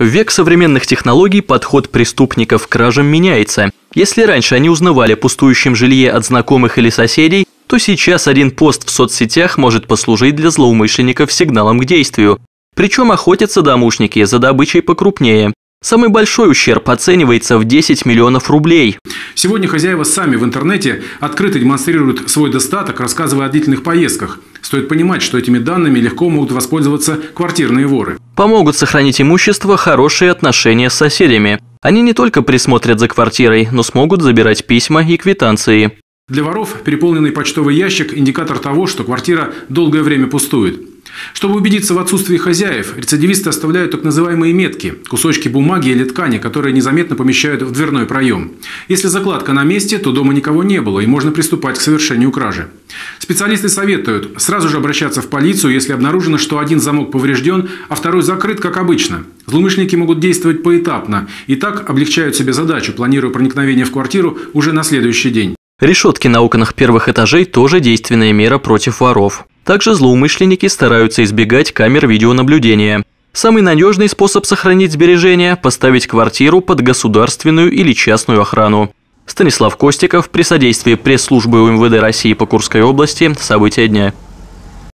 В век современных технологий подход преступников к кражам меняется. Если раньше они узнавали о пустующем жилье от знакомых или соседей, то сейчас один пост в соцсетях может послужить для злоумышленников сигналом к действию. Причем охотятся домушники за добычей покрупнее. Самый большой ущерб оценивается в 10 миллионов рублей. Сегодня хозяева сами в интернете открыто демонстрируют свой достаток, рассказывая о длительных поездках. Стоит понимать, что этими данными легко могут воспользоваться квартирные воры. Помогут сохранить имущество хорошие отношения с соседями. Они не только присмотрят за квартирой, но смогут забирать письма и квитанции. Для воров переполненный почтовый ящик – индикатор того, что квартира долгое время пустует. Чтобы убедиться в отсутствии хозяев, рецидивисты оставляют так называемые метки – кусочки бумаги или ткани, которые незаметно помещают в дверной проем. Если закладка на месте, то дома никого не было, и можно приступать к совершению кражи. Специалисты советуют сразу же обращаться в полицию, если обнаружено, что один замок поврежден, а второй закрыт, как обычно. Злоумышленники могут действовать поэтапно и так облегчают себе задачу, планируя проникновение в квартиру уже на следующий день. Решетки на окнах первых этажей тоже действенная мера против воров. Также злоумышленники стараются избегать камер видеонаблюдения. Самый надежный способ сохранить сбережения – поставить квартиру под государственную или частную охрану. Станислав Костиков при содействии пресс-службы УМВД России по Курской области. События дня.